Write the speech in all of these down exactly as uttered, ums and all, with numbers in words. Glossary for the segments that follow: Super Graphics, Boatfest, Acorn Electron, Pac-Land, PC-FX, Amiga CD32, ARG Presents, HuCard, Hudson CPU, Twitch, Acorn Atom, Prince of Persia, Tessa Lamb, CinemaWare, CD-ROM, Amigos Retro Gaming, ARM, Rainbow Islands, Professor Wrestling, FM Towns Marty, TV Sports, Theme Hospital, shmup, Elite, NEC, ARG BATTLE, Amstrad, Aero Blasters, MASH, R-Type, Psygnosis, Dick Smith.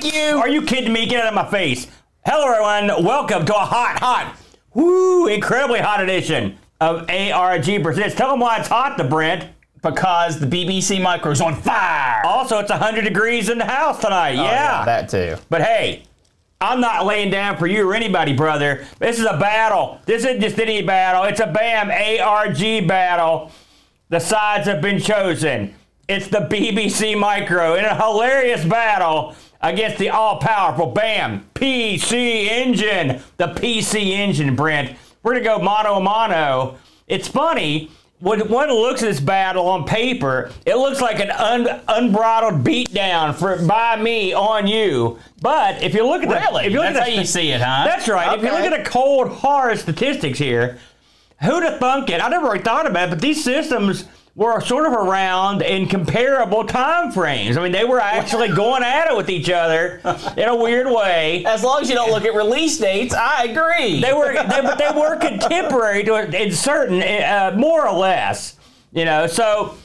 Thank you. Are you kidding me? Get out of my face. Hello, everyone. Welcome to a hot, hot, whoo, incredibly hot edition of A R G Presents. Tell them why it's hot, the Brent. Because the B B C Micro's on fire. Also, it's one hundred degrees in the house tonight. Oh, yeah. yeah, that too. But hey, I'm not laying down for you or anybody, brother. This is a battle. This isn't just any battle. It's a BAM A R G battle. The sides have been chosen. It's the B B C Micro in a hilarious battle against the all-powerful BAM P C Engine. The P C Engine, Brent. We're going to go mano-a-mano. It's funny. When one looks at this battle on paper, it looks like an un, unbridled beatdown for by me on you. But if you look at the, really? if you look that's at the, how you see it, huh? That's right. Okay. If you look at the cold, hard statistics here, who'd have thunk it? I never really thought about it, but these systems were sort of around in comparable time frames. I mean, they were actually going at it with each other in a weird way. As long as you don't look at release dates, I agree. They were, they, but they were contemporary to in certain, uh, more or less. You know, so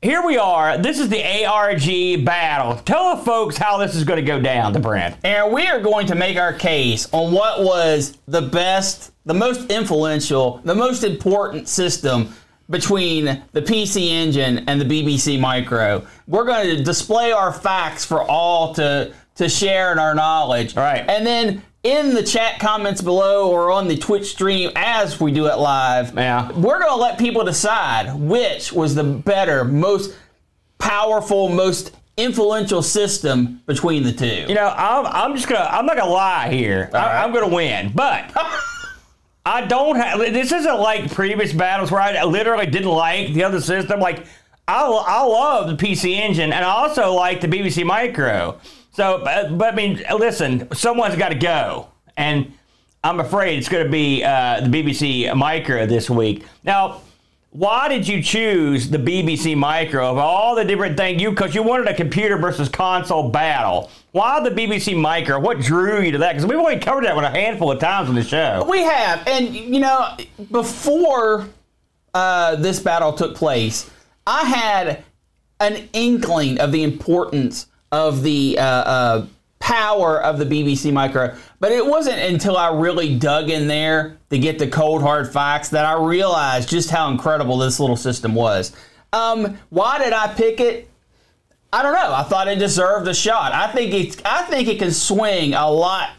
here we are. This is the A R G battle. Tell the folks how this is going to go down, the brand. And we are going to make our case on what was the best, the most influential, the most important system between the P C Engine and the B B C Micro. We're going to display our facts for all to, to share in our knowledge. All right. And then in the chat comments below or on the Twitch stream as we do it live, yeah, we're going to let people decide which was the better, most powerful, most influential system between the two. You know, I'm, I'm just going to, I'm not going to lie here. I, right. I'm going to win, but... I don't have, this isn't like previous battles where I literally didn't like the other system. Like, I, I love the P C Engine, and I also like the B B C Micro. So, but, but I mean, listen, someone's got to go. And I'm afraid it's going to be uh, the B B C Micro this week. Now, why did you choose the B B C Micro of all the different things? You, because you wanted a computer versus console battle. Why the B B C Micro? What drew you to that? Because we've already covered that one a handful of times on the show. We have. And, you know, before uh, this battle took place, I had an inkling of the importance of the uh, uh, power of the B B C Micro. But it wasn't until I really dug in there to get the cold, hard facts that I realized just how incredible this little system was. Um, why did I pick it? I don't know. I thought it deserved a shot. I think it. I think it can swing a lot,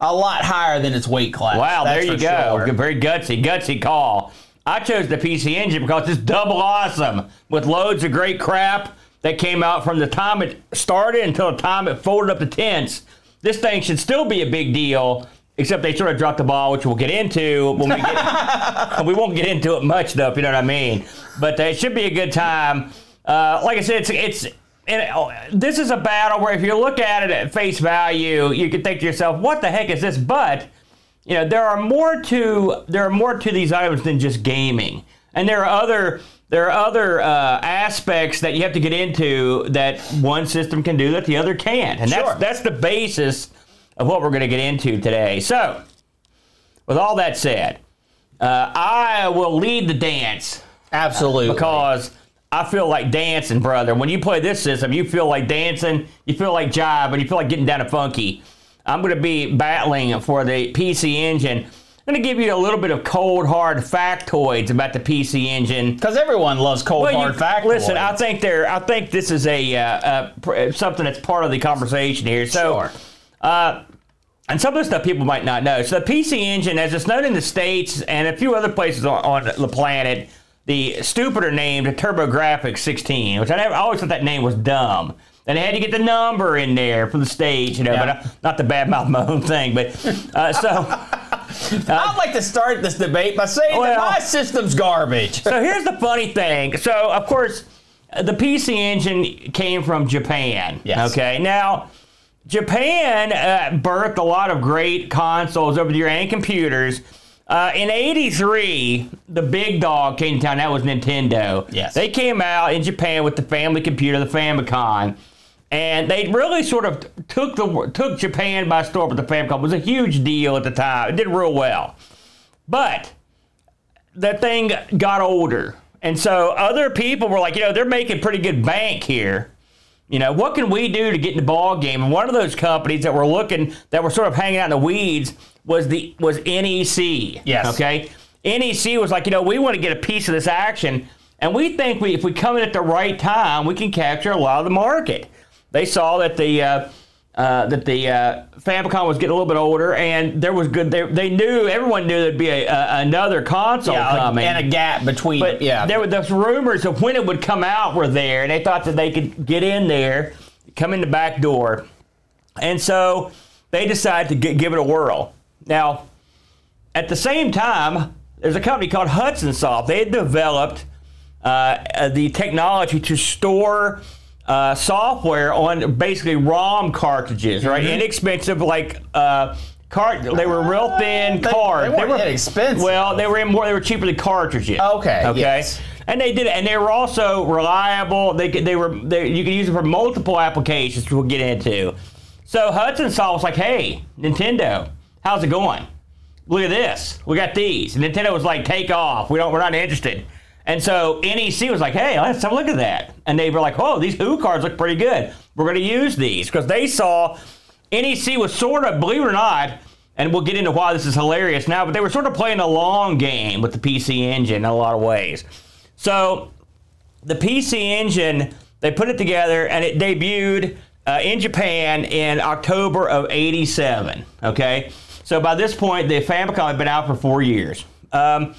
a lot higher than its weight class. Wow, there you go. Sure. Very gutsy, gutsy call. I chose the P C Engine because it's double awesome with loads of great crap that came out from the time it started until the time it folded up the tents. This thing should still be a big deal, except they sort of dropped the ball, which we'll get into when we get. We won't get into it much though, if you know what I mean. But uh, it should be a good time. Uh, like I said, it's it's. And this is a battle where if you look at it at face value, you can think to yourself, what the heck is this? But, you know, there are more to there are more to these items than just gaming. And there are other there are other uh, aspects that you have to get into that one system can do that the other can't. And that's, sure, that's the basis of what we're going to get into today. So, with all that said, uh, I will lead the dance. Absolutely. Uh, because... I feel like dancing, brother. When you play this system, you feel like dancing, you feel like jive, and you feel like getting down to funky. I'm going to be battling for the P C Engine. I'm going to give you a little bit of cold, hard factoids about the P C Engine. Because everyone loves cold, well, hard you, factoids. Listen, I think they're, I think this is a uh, uh, something that's part of the conversation here. So, sure. Uh, and some of the stuff people might not know. So the P C Engine, as it's known in the States and a few other places on, on the planet, the stupider named TurboGrafx sixteen, which I, never, I always thought that name was dumb. And they had to get the number in there for the stage, you know, yeah. But not to badmouth my own thing. But uh, so, uh, I'd like to start this debate by saying well, that my system's garbage. So here's the funny thing. So of course, the P C Engine came from Japan. Yes. Okay. Now, Japan uh, birthed a lot of great consoles over the year and computers. Uh, in eighty-three, the big dog came to town. That was Nintendo. Yes. They came out in Japan with the family computer, the Famicom, and they really sort of took the took Japan by storm with the Famicom. It was a huge deal at the time. It did real well. But the thing got older, and so other people were like, you know, they're making pretty good bank here. You know, what can we do to get in the ball game? And one of those companies that were looking, that were sort of hanging out in the weeds, was the was N E C. Yes. Okay. N E C was like, you know, we want to get a piece of this action, and we think we, if we come in at the right time, we can capture a lot of the market. They saw that the uh, uh, that the uh, Famicom was getting a little bit older, and there was good. They, they knew everyone knew there'd be a, a, another console yeah, coming, and a gap between. But yeah, there were those rumors of when it would come out were there, and they thought that they could get in there, come in the back door, and so they decided to get, give it a whirl. Now, at the same time, there's a company called Hudson Soft. They had developed uh, the technology to store uh, software on basically ROM cartridges, right? Mm-hmm. Inexpensive, like uh, cart. They were real thin uh, cards. They, they, they were inexpensive. Well, they were in more. They were cheaper than cartridges. Okay. Okay. Yes. And they did, and they were also reliable. They they were. They, you could use it for multiple applications, which we'll get into. So Hudson Soft was like, "Hey, Nintendo, how's it going? Look at this. We got these." And Nintendo was like, "Take off. We don't. We're not interested." And so N E C was like, "Hey, let's have a look at that." And they were like, "Oh, these Hue cards look pretty good. We're going to use these," because they saw N E C was sort of, believe it or not, and we'll get into why this is hilarious now, but they were sort of playing a long game with the P C Engine in a lot of ways. So the P C Engine, they put it together, and it debuted uh, in Japan in October of eighty-seven. Okay. So by this point, the Famicom had been out for four years. Um,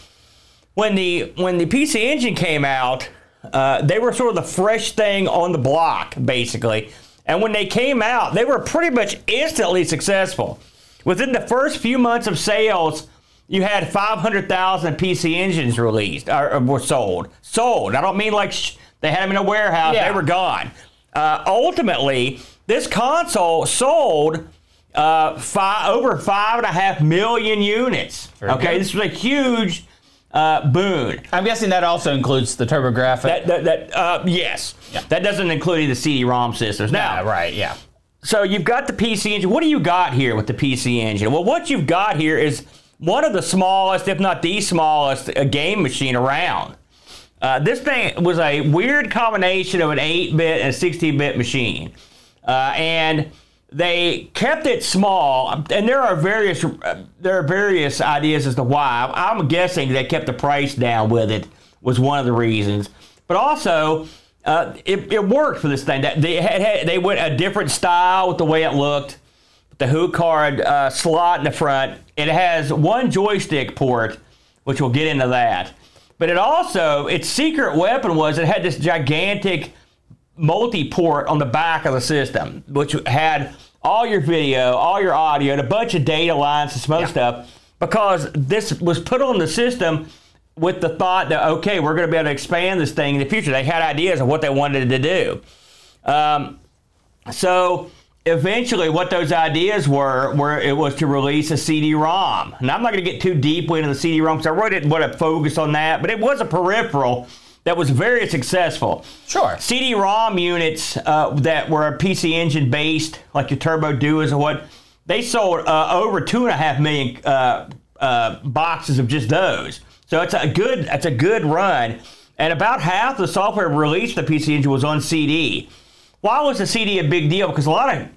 when the when the P C Engine came out, uh, they were sort of the fresh thing on the block, basically. And when they came out, they were pretty much instantly successful. Within the first few months of sales, you had five hundred thousand P C Engines released or, or were sold. Sold. I don't mean like sh they had them in a warehouse. Yeah. They were gone. Uh, ultimately, this console sold Uh, five, over five and a half million units. Very okay, good. This was a huge uh, boon. I'm guessing that also includes the TurboGrafx. That, that, that uh, yes, yeah. That doesn't include the C D ROM systems. Now, yeah, right, yeah. So you've got the P C Engine. What do you got here with the P C Engine? Well, what you've got here is one of the smallest, if not the smallest, uh, game machine around. Uh, this thing was a weird combination of an eight bit and a sixteen bit machine, uh, and they kept it small, and there are various uh, there are various ideas as to why. I'm guessing they kept the price down with it was one of the reasons, but also uh, it, it worked for this thing. They had, had they went a different style with the way it looked, with the HuCard uh, slot in the front. It has one joystick port, which we'll get into that. But it also its secret weapon was it had this gigantic multi-port on the back of the system, which had all your video, all your audio, and a bunch of data lines and some other yeah. stuff, because this was put on the system with the thought that, okay, we're going to be able to expand this thing in the future. They had ideas of what they wanted to do. Um, so eventually what those ideas were, were it was to release a C D ROM. And I'm not going to get too deeply into the C D ROM, because I really didn't want to focus on that, but it was a peripheral that was very successful. Sure. C D ROM units uh, that were P C Engine based, like your Turbo Duos or what, they sold uh, over two and a half million uh, uh, boxes of just those. So it's a good, it's a good run. And about half the software released the P C Engine was on C D. Why was the C D a big deal? Because a lot of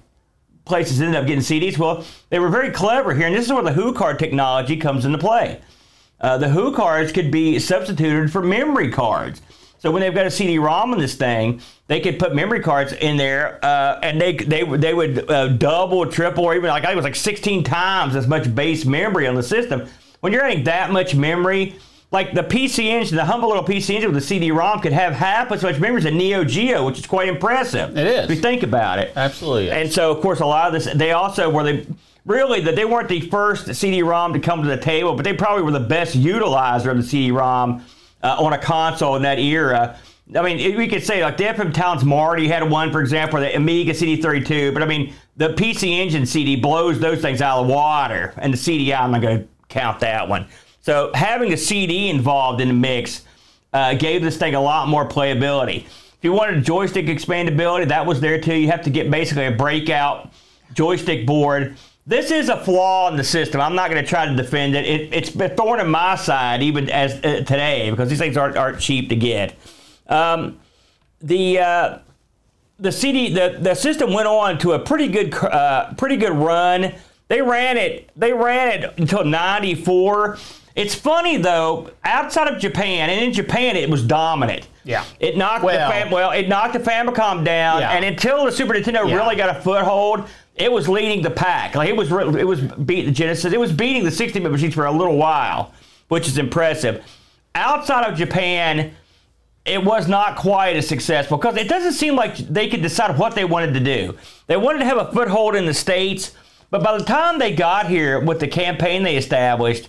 places ended up getting C Ds. Well, they were very clever here, and this is where the HuCard technology comes into play. Uh, the Hue cards could be substituted for memory cards. So when they've got a C D ROM in this thing, they could put memory cards in there, uh, and they they they would uh, double, triple, or even like I think it was like sixteen times as much base memory on the system. When you're adding that much memory, like the P C Engine, the humble little P C Engine with the C D ROM could have half as much memory as a Neo Geo, which is quite impressive. It is. If you think about it. Absolutely. And so of course a lot of this, they also were they. Really, that they weren't the first C D ROM to come to the table, but they probably were the best utilizer of the C D ROM uh, on a console in that era. I mean, it, we could say, like, the F M Towns Marty had one, for example, the Amiga C D thirty-two, but, I mean, the P C Engine C D blows those things out of the water, and the C D I, I'm not going to count that one. So having a C D involved in the mix uh, gave this thing a lot more playability. If you wanted joystick expandability, that was there, too. You have to get basically a breakout joystick board. This is a flaw in the system. I'm not going to try to defend it. it it's a thorn in my side even as uh, today, because these things aren't, aren't cheap to get. Um, the uh, the C D, the, the system went on to a pretty good, uh, pretty good run. They ran it, they ran it until ninety-four. It's funny though, outside of Japan, and in Japan it was dominant. Yeah. It knocked well, the Fam well, it knocked the Famicom down, yeah. and until the Super Nintendo yeah. really got a foothold, it was leading the pack. Like it was, it was beat the Genesis. It was beating the sixty-bit machines for a little while, which is impressive. Outside of Japan, it was not quite as successful because it doesn't seem like they could decide what they wanted to do. They wanted to have a foothold in the States, but by the time they got here with the campaign they established,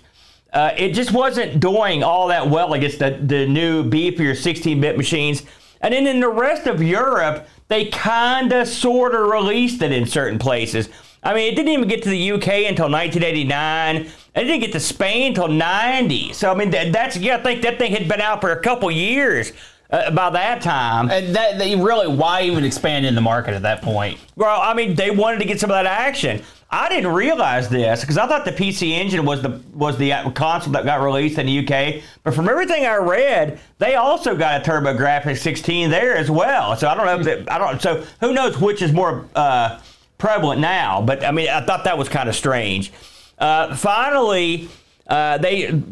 Uh, it just wasn't doing all that well against the, the new beefier sixteen-bit machines. And then in the rest of Europe, they kind of sort of released it in certain places. I mean, it didn't even get to the U K until nineteen eighty-nine. And it didn't get to Spain until ninety. So, I mean, that, that's, yeah, I think that thing had been out for a couple years uh, by that time. And that, they really, why even expand in the market at that point? Well, I mean, they wanted to get some of that action. I didn't realize this because I thought the P C Engine was the was the console that got released in the U K. But from everything I read, they also got a TurboGrafx sixteen there as well. So I don't know if that, I don't. So who knows which is more uh, prevalent now? But I mean, I thought that was kind of strange. Uh, finally, uh, they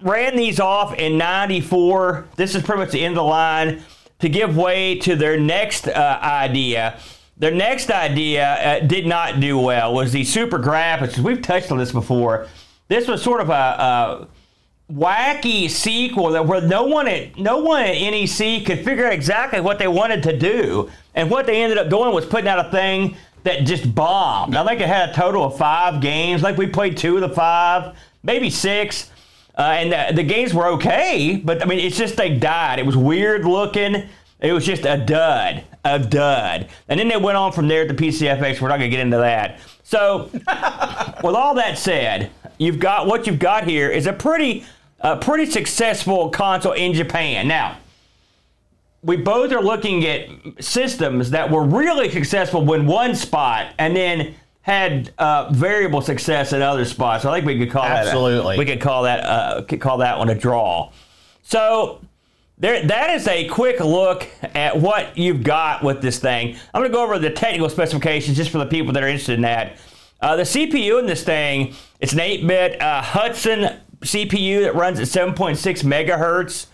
ran these off in ninety-four. This is pretty much the end of the line to give way to their next uh, idea. Their next idea uh, did not do well, was the Super Graphics. We've touched on this before. This was sort of a, a wacky sequel that where no one at no one at N E C could figure out exactly what they wanted to do, and what they ended up doing was putting out a thing that just bombed. I think it had a total of five games. Like we played two of the five, maybe six, uh, and the, the games were okay, but I mean, it's just they died. It was weird looking. It was just a dud, a dud. And then they went on from there to P C F X. We're not going to get into that. So with all that said, you've got what you've got here is a pretty, uh, pretty successful console in Japan. Now, we both are looking at systems that were really successful when one spot and then had uh, variable success in other spots. So I think we could call Absolutely. that a, we could call that uh, could call that one a draw. So there, that is a quick look at what you've got with this thing. I'm going to go over the technical specifications just for the people that are interested in that. Uh, the C P U in this thing, it's an eight-bit uh, Hudson C P U that runs at seven point six megahertz.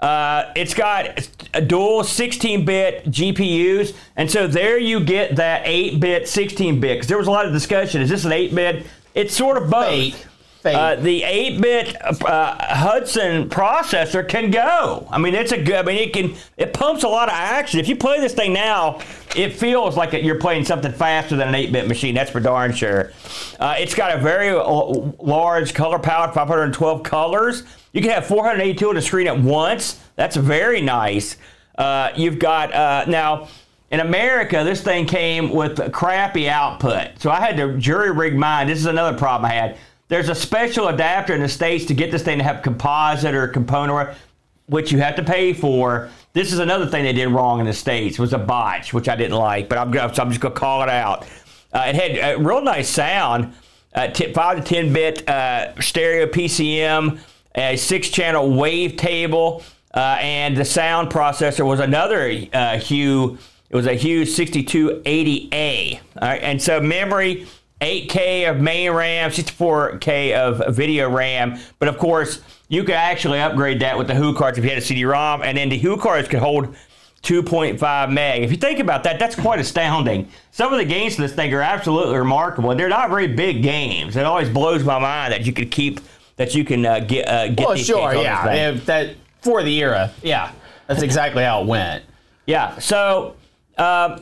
Uh, it's got a dual sixteen-bit G P Us, and so there you get that eight-bit, sixteen-bit. Because there was a lot of discussion, is this an eight-bit? It's sort of both. Fake. Uh, the eight-bit uh, Hudson processor can go. I mean, it's a good. I mean, it can. It pumps a lot of action. If you play this thing now, it feels like you're playing something faster than an eight-bit machine. That's for darn sure. Uh, it's got a very large color palette, five hundred twelve colors. You can have four hundred eighty-two on the screen at once. That's very nice. Uh, you've got uh, now. In America, this thing came with crappy output, so I had to jury-rig mine. This is another problem I had. There's a special adapter in the States to get this thing to have composite or component, which you have to pay for. This is another thing they did wrong in the States, was a botch, which I didn't like, but I'm, so I'm just going to call it out. Uh, it had a real nice sound, uh, five to ten bit uh, stereo P C M, a six channel wavetable, uh, and the sound processor was another uh, Hue. It was a Hue sixty-two eighty A. All right, and so memory, eight K of main RAM, sixty-four K of video RAM, but of course, you could actually upgrade that with the Hue cards if you had a C D ROM, and then the Hue cards could hold two point five meg. If you think about that, that's quite astounding. Some of the games in this thing are absolutely remarkable, and they're not very big games. It always blows my mind that you could keep, that you can uh, get, uh, get well, these sure, games yeah. on this thing. If that, for the era, yeah, that's exactly how it went. Yeah, so, uh,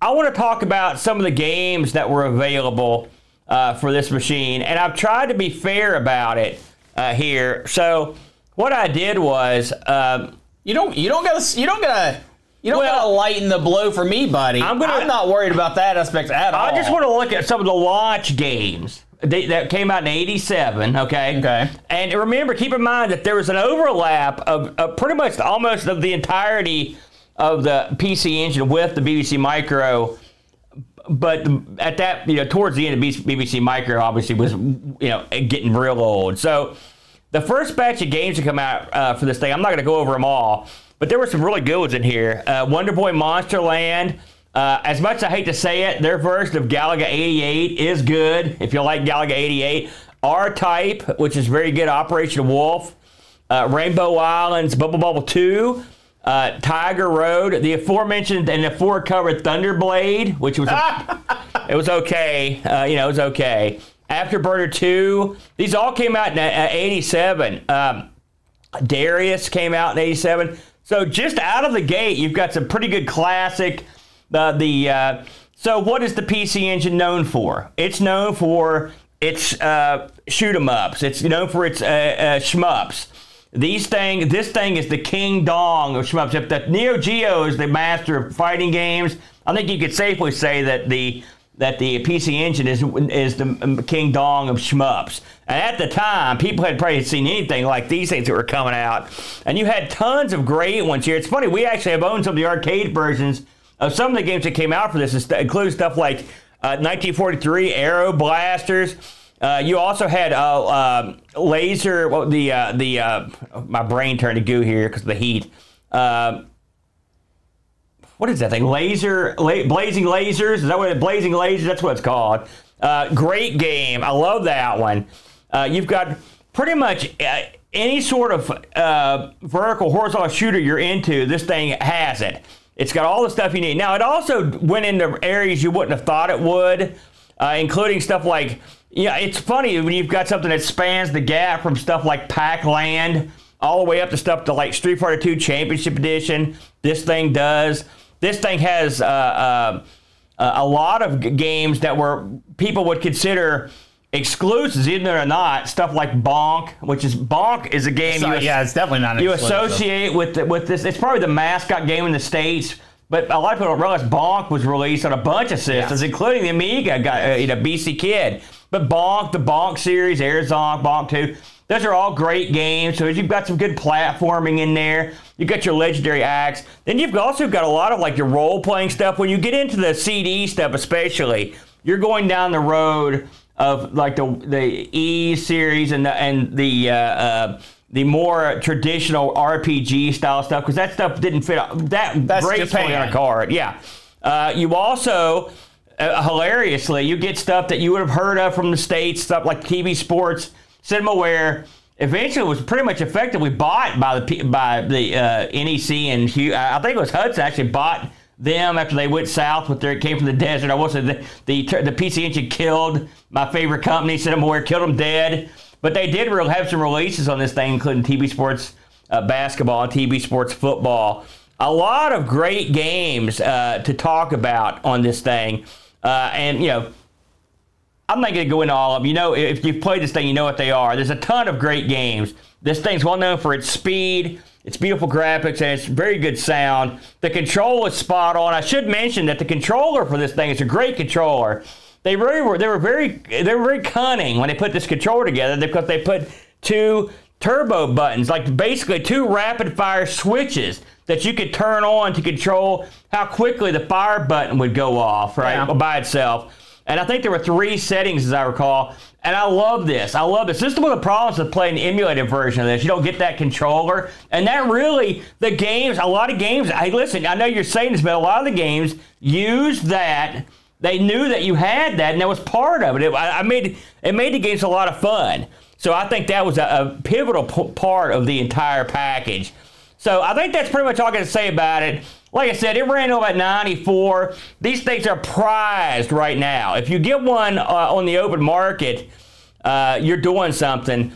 I want to talk about some of the games that were available uh, for this machine, and I've tried to be fair about it uh, here. So what I did was um, you don't you don't gotta you don't gotta you don't well, gotta lighten the blow for me, buddy. I'm, gonna, I'm not worried about that aspect at all. I just want to look at some of the launch games that came out in eighty-seven. Okay. Okay. And remember, keep in mind that there was an overlap of, of pretty much almost of the entirety of the P C Engine with the B B C Micro, but at that, you know, towards the end of B B C Micro, obviously was, you know, getting real old. So the first batch of games to come out uh, for this thing, I'm not going to go over them all, But there were some really good ones in here. Uh, Wonderboy Monsterland. Uh, as much as I hate to say it, their version of Galaga eighty-eight is good, if you like Galaga eighty-eight. R-Type, which is very good. Operation Wolf. Uh, Rainbow Islands, Bubble Bubble two. Uh, Tiger Road, the aforementioned and aforecovered Thunderblade, which was a, it was okay, uh, you know, it was okay. Afterburner two, these all came out in uh, eighty-seven. Um, Darius came out in eighty-seven. So just out of the gate, you've got some pretty good classic. Uh, the uh, so what is the P C Engine known for? It's known for its uh, shoot 'em ups. It's known for its uh, uh, shmups. These thing, this thing is the King Dong of shmups. If the Neo Geo is the master of fighting games, I think you could safely say that the that the P C Engine is is the King Dong of shmups. And at the time, people had probably seen anything like these things that were coming out, and you had tons of great ones here. It's funny, we actually have owned some of the arcade versions of some of the games that came out for this, including stuff like uh, nineteen forty-three Aero Blasters. Uh, you also had uh, uh, laser. Well, the uh, the uh, my brain turned to goo here because of the heat. Uh, what is that thing? Laser, la blazing lasers. Is that what it, blazing lasers? That's what it's called. Uh, great game. I love that one. Uh, you've got pretty much uh, any sort of uh, vertical, horizontal shooter you're into. This thing has it. It's got all the stuff you need. Now, it also went into areas you wouldn't have thought it would, uh, including stuff like. Yeah, it's funny when you've got something that spans the gap from stuff like Pac-Land all the way up to stuff to like Street Fighter two Championship Edition. This thing does. This thing has uh, uh, a lot of games that were people would consider exclusives, even though they're not. Stuff like Bonk, which is Bonk is a game. Sorry, you yeah, it's definitely not. An you exclusive. Associate with the, with this. It's probably the mascot game in the States. But a lot of people don't realize Bonk was released on a bunch of systems, yeah. including the Amiga, got, uh, you know, B C Kid. But Bonk, the Bonk series, Airzonk, Bonk two, those are all great games. So you've got some good platforming in there. You've got your legendary acts. Then you've also got a lot of like your role-playing stuff. When you get into the C D stuff especially, you're going down the road of like the, the E series and the, and the uh, uh, the more traditional R P G style stuff, because that stuff didn't fit that That's great paint on a card. Yeah. Uh, you also, uh, hilariously, you get stuff that you would have heard of from the States, stuff like T V Sports, CinemaWare. Eventually, was pretty much effectively bought by the by the uh, N E C and Hue. I think it was Hudson actually bought them after they went south with their, it came from the desert. I was the, the the P C Engine killed my favorite company, CinemaWare, killed them dead. But they did have some releases on this thing, including T V Sports uh, Basketball and T V Sports Football. A lot of great games uh, to talk about on this thing. Uh, and, you know, I'm not going to go into all of them. You know, if you've played this thing, you know what they are. There's a ton of great games. This thing's well known for its speed, its beautiful graphics, and its very good sound. The control is spot on. I should mention that the controller for this thing is a great controller. They really were. They were very. They were very cunning when they put this controller together, because they put two turbo buttons, like basically two rapid-fire switches that you could turn on to control how quickly the fire button would go off, right, yeah. by itself. And I think there were three settings, as I recall. And I love this. I love this. This is one of the problems with playing an emulated version of this. You don't get that controller, and that really the games. A lot of games. Hey, listen. I know you're saying this, but a lot of the games use that. They knew that you had that, and that was part of it. it I made it made the games a lot of fun. So I think that was a, a pivotal p part of the entire package. So I think that's pretty much all I got to say about it. Like I said, it ran over at ninety-four. These things are prized right now. If you get one uh, on the open market, uh, you're doing something.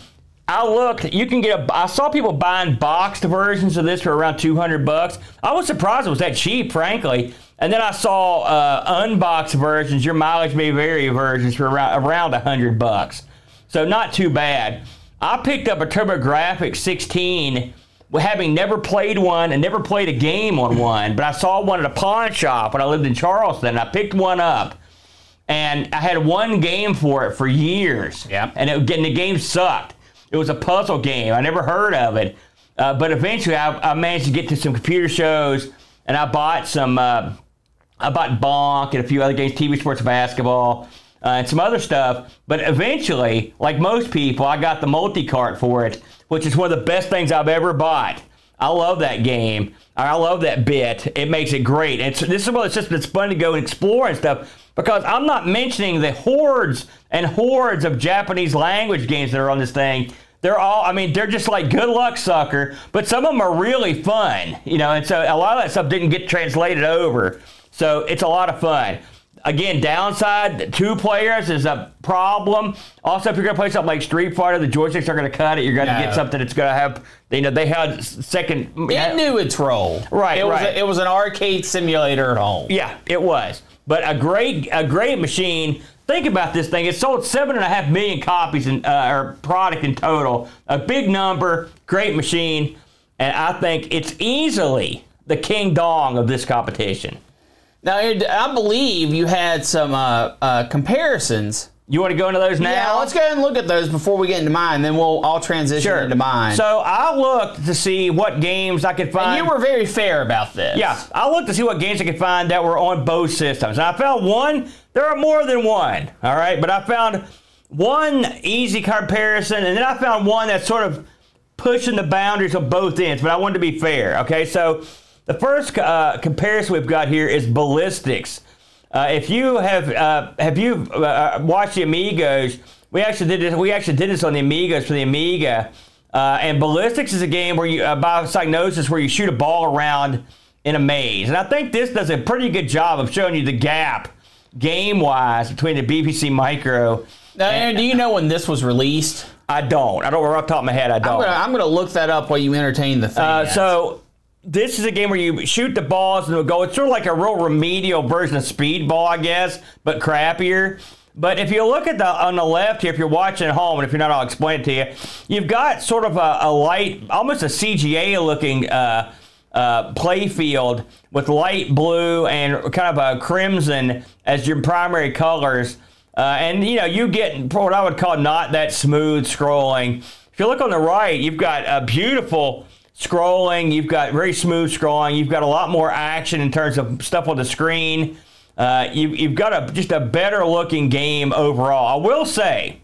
I looked. You can get. A, I saw people buying boxed versions of this for around two hundred bucks. I was surprised it was that cheap, frankly. And then I saw uh, unboxed versions, your mileage may vary versions, for around, around one hundred bucks. So not too bad. I picked up a TurboGrafx sixteen, having never played one and never played a game on one, but I saw one at a pawn shop when I lived in Charleston. And I picked one up, and I had one game for it for years. Yep. And, it, and the game sucked. It was a puzzle game. I never heard of it. Uh, but eventually, I, I managed to get to some computer shows, and I bought some... Uh, I bought Bonk and a few other games, T V Sports Basketball, uh, and some other stuff. But eventually, like most people, I got the multi-cart for it, which is one of the best things I've ever bought. I love that game. I love that bit. It makes it great. And so this is what it's just it's fun to go and explore and stuff, because I'm not mentioning the hordes and hordes of Japanese language games that are on this thing. They're all, I mean, they're just like good luck, sucker. But some of them are really fun, you know, and so a lot of that stuff didn't get translated over. So it's a lot of fun. Again, downside, two players is a problem. Also, if you're going to play something like Street Fighter, the joysticks are going to cut it. You're going to no. get something that's going to have, you know, they had second. It knew its role. Right, it right. Was a, it was an arcade simulator at home. Yeah, it was. But a great, a great machine. Think about this thing. It sold seven and a half million copies in, uh, or product in total. A big number, great machine, and I think it's easily the King Dong of this competition. Now, I believe you had some uh, uh, comparisons. You want to go into those now? Yeah, let's go ahead and look at those before we get into mine. Then we'll all transition sure. into mine. So I looked to see what games I could find. And you were very fair about this. Yeah, I looked to see what games I could find that were on both systems. And I found one. There are more than one, all right? But I found one easy comparison, and then I found one that's sort of pushing the boundaries on both ends. But I wanted to be fair, okay? So the first uh, comparison we've got here is Ballistics. Uh, if you have uh, have you uh, watched the Amigos, we actually did this. We actually did this on the Amigos for the Amiga. Uh, and Ballistics is a game where you, uh, by psygnosis, where you shoot a ball around in a maze. And I think this does a pretty good job of showing you the gap game-wise between the B B C Micro. Now, Aaron, do you know when this was released? I don't. I don't. Off the top of my head, I don't. I'm going to look that up while you entertain the thing. Uh, so. This is a game where you shoot the balls and it'll go. It's sort of like a real remedial version of Speedball, I guess, but crappier. But if you look at the on the left here, if you're watching at home, and if you're not, I'll explain it to you. You've got sort of a, a light, almost a C G A-looking uh, uh, play field with light blue and kind of a crimson as your primary colors. Uh, and, you know, you get what I would call not that smooth scrolling. If you look on the right, you've got a beautiful scrolling, you've got very smooth scrolling, you've got a lot more action in terms of stuff on the screen. Uh, you, you've got a, just a better looking game overall. I will say,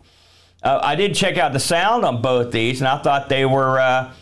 uh, I did check out the sound on both these, and I thought they were, uh,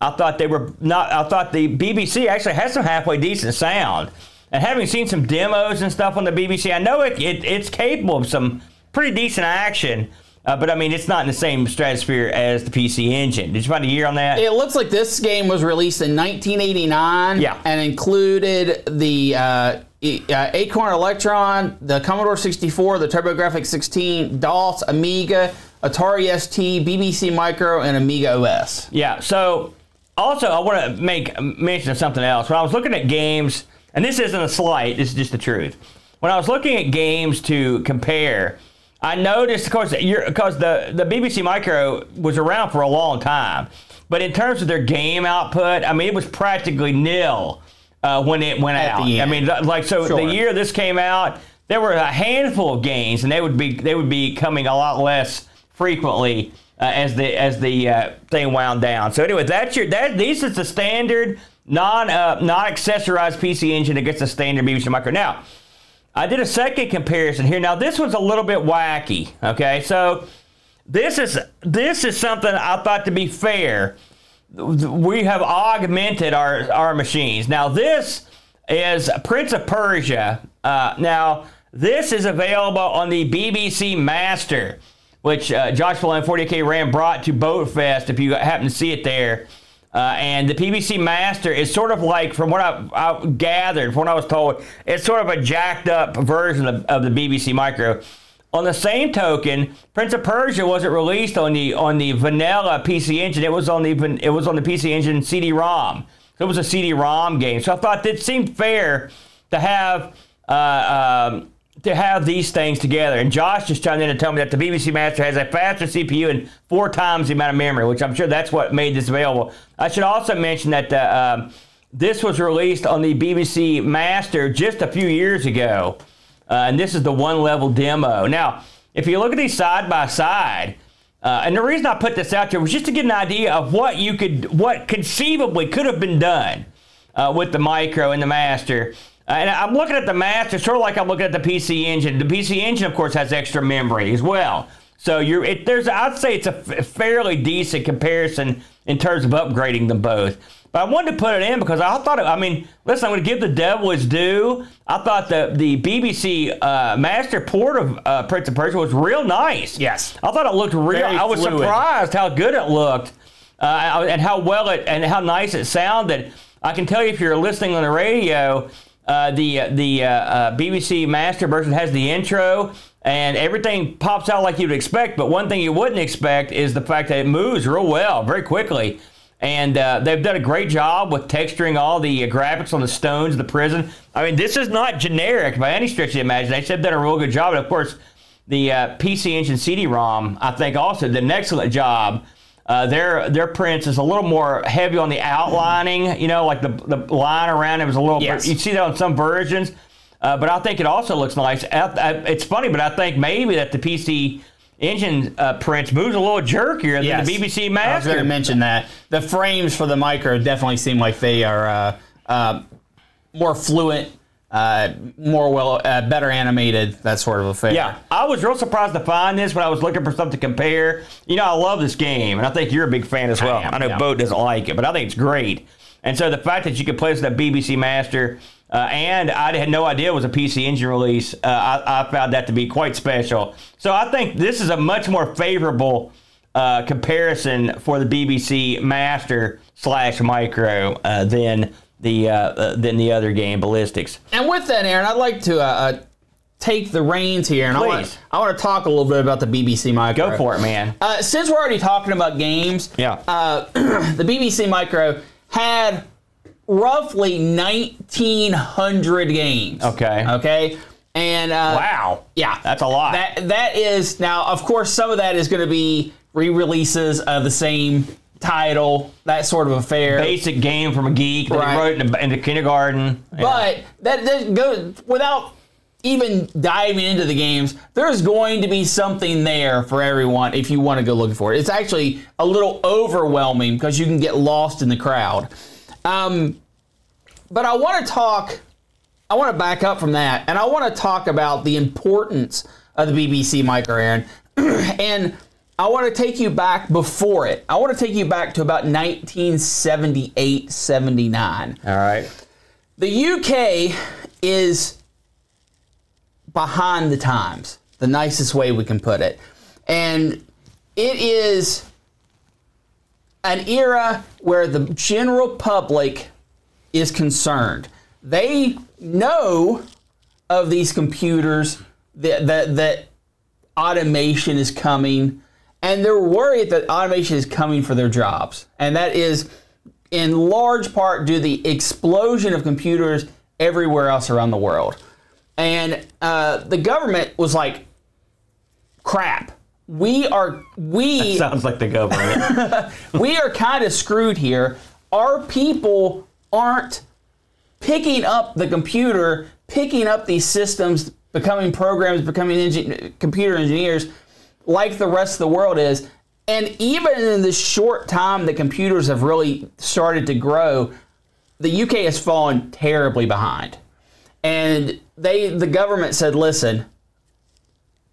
I thought they were not, I thought the B B C actually had some halfway decent sound. And having seen some demos and stuff on the B B C, I know it, it it's capable of some pretty decent action. Uh, but, I mean, it's not in the same stratosphere as the P C Engine. Did you find a year on that? It looks like this game was released in nineteen eighty-nine yeah. and included the uh, Acorn Electron, the Commodore sixty-four, the TurboGrafx sixteen, DOS, Amiga, Atari S T, B B C Micro, and Amiga O S. Yeah, so also I want to make mention of something else. When I was looking at games, and this isn't a slight, this is just the truth. When I was looking at games to compare, I noticed, of course, because the, the B B C Micro was around for a long time. But in terms of their game output, I mean, it was practically nil uh, when it went out. I mean, like, so sure. the year this came out, there were a handful of games, and they would be they would be coming a lot less frequently uh, as the as the uh, thing wound down. So anyway, that's your that these is the standard non uh, non accessorized P C Engine against the standard B B C Micro. Now, I did a second comparison here. Now, this was a little bit wacky, okay? So this is this is something I thought, to be fair, we have augmented our, our machines. Now, this is Prince of Persia. Uh, now, this is available on the B B C Master, which uh, Josh Malone forty K Ram brought to Boatfest, if you happen to see it there. Uh, and the P B C Master is sort of like, from what I, I gathered, from what I was told, it's sort of a jacked-up version of, of the B B C Micro. On the same token, Prince of Persia wasn't released on the on the vanilla P C Engine. It was on the it was on the P C Engine C D ROM. So it was a C D ROM game. So I thought it seemed fair to have uh, um, to have these things together. And Josh just chimed in to tell me that the B B C Master has a faster C P U and four times the amount of memory, which I'm sure that's what made this available. I should also mention that the, um, this was released on the B B C Master just a few years ago, uh, and this is the one-level demo. Now, if you look at these side by side, uh, and the reason I put this out there was just to get an idea of what you could, what conceivably could have been done uh, with the Micro and the Master. Uh, and I'm looking at the Master sort of like I'm looking at the P C Engine. The P C Engine, of course, has extra memory as well. So you're it, there's I'd say it's a fairly decent comparison in terms of upgrading them both. But I wanted to put it in because I thought, it, I mean, listen, I'm going to give the devil his due. I thought the, the B B C uh, Master port of uh, Prince of Persia was real nice. Yes. I thought it looked real. Very I was fluid. surprised how good it looked uh, and how well it, and how nice it sounded. I can tell you if you're listening on the radio, uh, the, the uh, uh, B B C Master version has the intro and everything pops out like you'd expect. But one thing you wouldn't expect is the fact that it moves real well, very quickly. And uh, they've done a great job with texturing all the uh, graphics on the stones of the prison. I mean, this is not generic by any stretch of the imagination. They've done a real good job. And, of course, the uh, P C Engine C D ROM, I think, also did an excellent job. Uh, their their prints is a little more heavy on the outlining, you know, like the, the line around it was a little... Yes. You see that on some versions. Uh, but I think it also looks nice. I, I, it's funny, but I think maybe that the P C... Engine uh, prints moves a little jerkier yes. than the B B C Master. I was going to mention that. The frames for the Micro definitely seem like they are uh, uh, more fluent, uh, more well, uh, better animated, that sort of affair. Yeah, I was real surprised to find this when I was looking for something to compare. You know, I love this game, and I think you're a big fan as well. I, am, I know yeah. Bo doesn't like it, but I think it's great. And so the fact that you could play this with a B B C Master, uh, and I had no idea it was a P C Engine release, uh, I, I found that to be quite special. So I think this is a much more favorable uh, comparison for the B B C Master slash Micro uh, than the uh, uh, than the other game, Ballistics. And with that, Aaron, I'd like to uh, uh, take the reins here, and Please. I want, I want to talk a little bit about the B B C Micro. Go for it, man. Uh, since we're already talking about games, yeah. uh, the B B C Micro had roughly nineteen hundred games. Okay. Okay. And uh, wow. Yeah. That's a lot. That that is now, of course, some of that is going to be re-releases of the same title, that sort of affair. Basic game from a geek that right. he wrote in the, in the kindergarten. Yeah. But that, that goes without even diving into the games. There's going to be something there for everyone if you want to go looking for it. It's actually a little overwhelming because you can get lost in the crowd. Um, but I want to talk, I want to back up from that, and I want to talk about the importance of the B B C Micro, Aaron. And I want to take you back before it. I want to take you back to about nineteen seventy-eight, seventy-nine. All right. The U K is behind the times, the nicest way we can put it. And it is an era where the general public is concerned. They know of these computers, that, that, that automation is coming, and they're worried that automation is coming for their jobs. And that is in large part due to the explosion of computers everywhere else around the world. And uh, the government was like, crap. We are, we... That sounds like the government. We are kind of screwed here. Our people aren't picking up the computer, picking up these systems, becoming programs, becoming engin computer engineers like the rest of the world is. And even in this short time that computers have really started to grow, the U K has fallen terribly behind. And they, the government said, listen...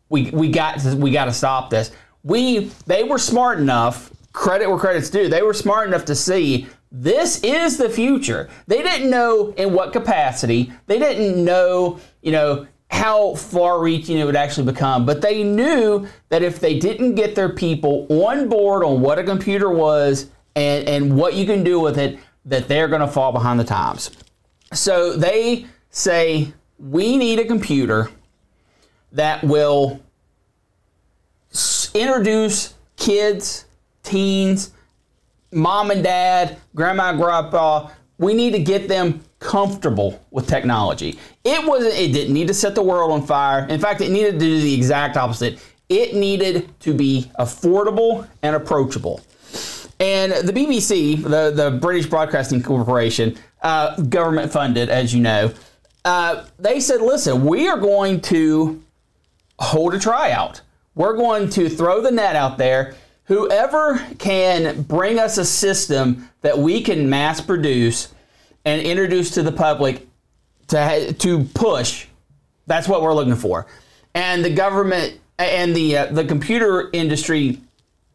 We, we got to, we got to stop this. We they were smart enough, credit where credit's due, they were smart enough to see this is the future. They didn't know in what capacity. They didn't know, you know, how far-reaching it would actually become. But they knew that if they didn't get their people on board on what a computer was and, and what you can do with it, that they're going to fall behind the times. So they say, we need a computer that will introduce kids, teens, mom and dad, grandma and grandpa. We need to get them comfortable with technology. It wasn't, it didn't need to set the world on fire. In fact, it needed to do the exact opposite. It needed to be affordable and approachable. And the B B C, the, the British Broadcasting Corporation, uh, government funded, as you know, uh, they said, listen, we are going to hold a tryout. We're going to throw the net out there. Whoever can bring us a system that we can mass produce and introduce to the public to, to push, that's what we're looking for. And the government and the uh, the computer industry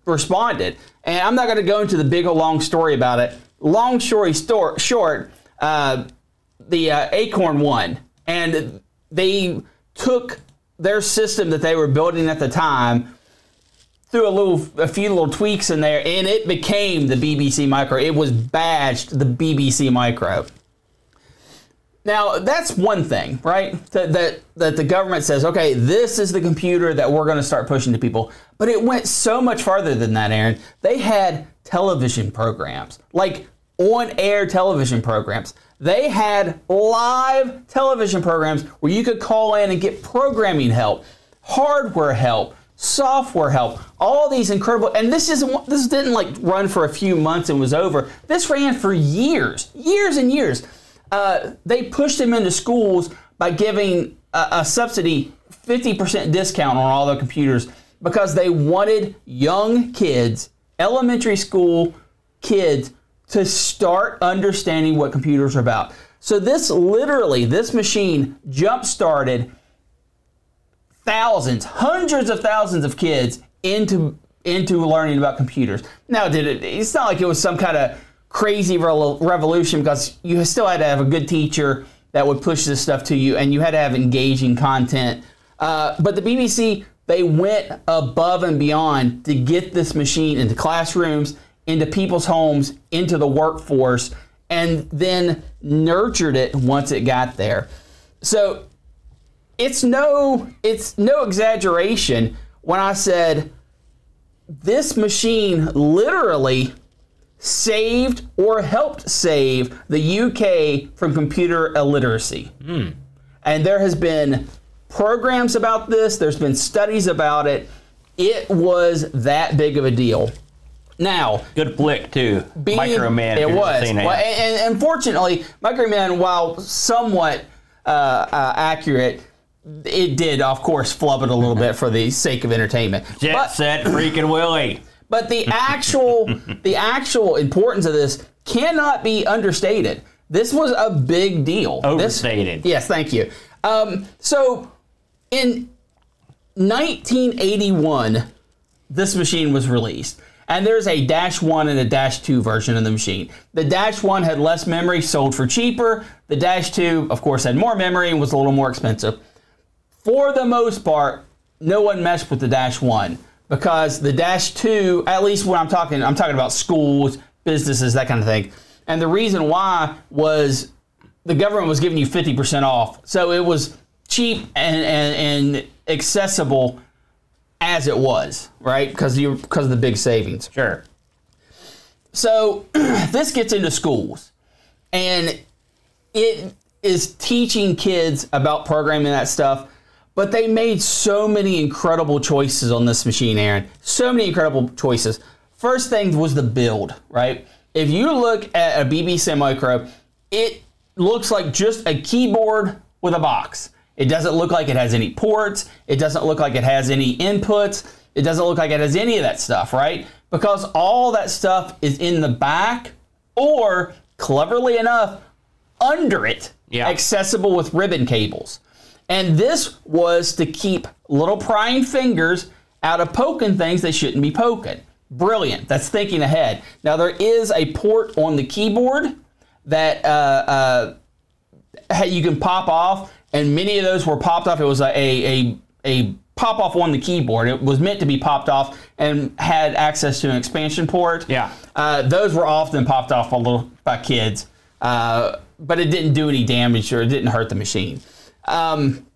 responded. And I'm not going to go into the big, long story about it. Long story short, uh, the uh, Acorn won, and they took their system that they were building at the time, threw a little, a few little tweaks in there, and it became the B B C Micro. It was badged the B B C Micro. Now, that's one thing, right? That, that, that the government says, okay, this is the computer that we're going to start pushing to people. But it went so much farther than that, Aaron. They had television programs, like on-air television programs. They had live television programs where you could call in and get programming help, hardware help, software help, all these incredible, and this isn't, this didn't like run for a few months and was over. This ran for years, years and years. Uh, they pushed them into schools by giving a, a subsidy fifty percent discount on all their computers because they wanted young kids, elementary school kids, to start understanding what computers are about. So this literally, this machine jump-started thousands, hundreds of thousands of kids into into learning about computers. Now, did it? It's not like it was some kind of crazy revolution, because you still had to have a good teacher that would push this stuff to you, and you had to have engaging content. Uh, but the B B C, they went above and beyond to get this machine into classrooms, into people's homes, into the workforce, and then nurtured it once it got there. So it's no, it's no exaggeration when I said this machine literally saved or helped save the U K from computer illiteracy. Mm. And there has been programs about this. There's been studies about it. It was that big of a deal. Now, good flick too. Being, Microman. It was. Well, and unfortunately, Microman, while somewhat uh, uh, accurate, it did, of course, flub it a little bit for the sake of entertainment. Jet but, Set Freakin' Willie. But the actual, the actual importance of this cannot be understated. This was a big deal. Overstated. This, yes, thank you. Um, so, in nineteen eighty-one, this machine was released. And there's a dash one and a dash two version of the machine. The dash one had less memory, sold for cheaper. The dash two, of course, had more memory and was a little more expensive. For the most part, no one messed with the dash one. Because the Dash two, at least when I'm talking, I'm talking about schools, businesses, that kind of thing. And the reason why was the government was giving you fifty percent off. So it was cheap and, and, and accessible as it was, right? Because you, because of the big savings. Sure. So this gets into schools. And it is teaching kids about programming that stuff. But they made so many incredible choices on this machine, Aaron. So many incredible choices. First thing was the build, right? If you look at a B B C Micro, it looks like just a keyboard with a box. It doesn't look like it has any ports. It doesn't look like it has any inputs. It doesn't look like it has any of that stuff, right? Because all that stuff is in the back or, cleverly enough, under it, yeah, accessible with ribbon cables. And this was to keep little prying fingers out of poking things they shouldn't be poking. Brilliant. That's thinking ahead. Now, there is a port on the keyboard that uh, uh, you can pop off, and many of those were popped off. It was a, a, a pop-off on the keyboard. It was meant to be popped off and had access to an expansion port. Yeah. Uh, those were often popped off a little by kids, uh, but it didn't do any damage or it didn't hurt the machine. Um,